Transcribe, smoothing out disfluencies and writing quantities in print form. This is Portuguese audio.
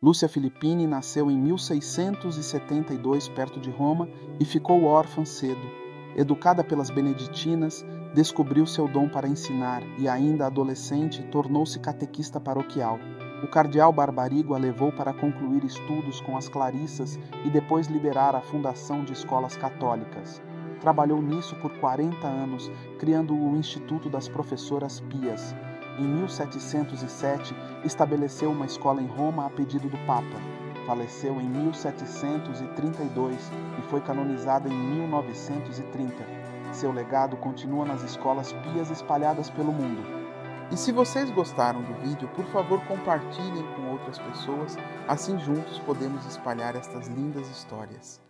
Lúcia Filippini nasceu em 1672 perto de Roma e ficou órfã cedo. Educada pelas Beneditinas, descobriu seu dom para ensinar e, ainda adolescente, tornou-se catequista paroquial. O cardeal Barbarigo a levou para concluir estudos com as Clarissas e depois liderar a fundação de escolas católicas. Trabalhou nisso por 40 anos, criando o Instituto das Professoras Pias. Em 1707, estabeleceu uma escola em Roma a pedido do Papa. Faleceu em 1732 e foi canonizada em 1930. Seu legado continua nas escolas pias espalhadas pelo mundo. E se vocês gostaram do vídeo, por favor compartilhem com outras pessoas, assim juntos podemos espalhar estas lindas histórias.